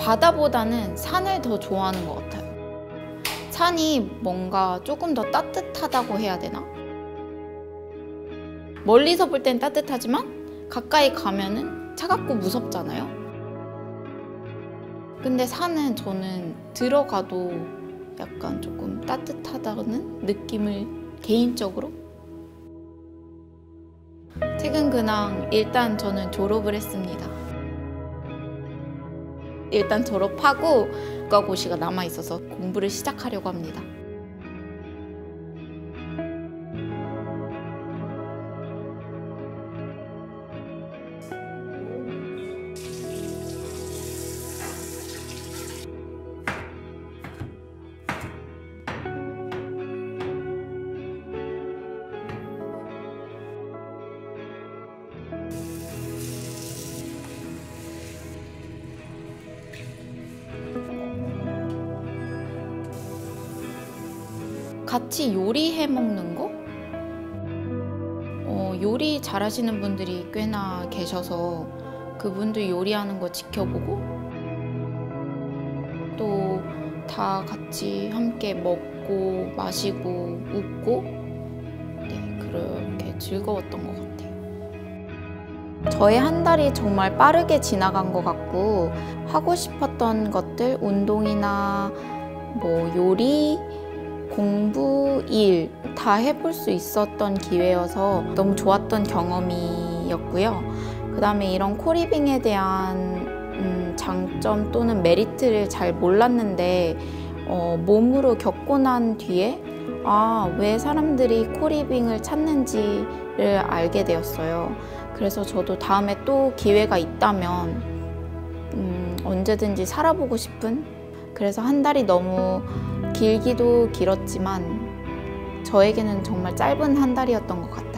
바다보다는 산을 더 좋아하는 것 같아요. 산이 뭔가 조금 더 따뜻하다고 해야 되나? 멀리서 볼 땐 따뜻하지만 가까이 가면은 차갑고 무섭잖아요. 근데 산은 저는 들어가도 약간 조금 따뜻하다는 느낌을 개인적으로? 퇴근근황, 일단 저는 졸업을 했습니다. 일단 졸업하고 국가고시가 남아있어서 공부를 시작하려고 합니다. 같이 요리해 먹는 거? 요리 잘하시는 분들이 꽤나 계셔서 그분들 요리하는 거 지켜보고 또 다 같이 함께 먹고 마시고 웃고 네, 그렇게 즐거웠던 것 같아요. 저의 한 달이 정말 빠르게 지나간 것 같고 하고 싶었던 것들, 운동이나 뭐 요리, 공부, 일 다 해볼 수 있었던 기회여서 너무 좋았던 경험이었고요. 그 다음에 이런 코리빙에 대한 장점 또는 메리트를 잘 몰랐는데 몸으로 겪고 난 뒤에 아, 왜 사람들이 코리빙을 찾는지를 알게 되었어요. 그래서 저도 다음에 또 기회가 있다면 언제든지 살아보고 싶은, 그래서 한 달이 너무 길기도 길었지만 저에게는 정말 짧은 한 달이었던 것 같아요.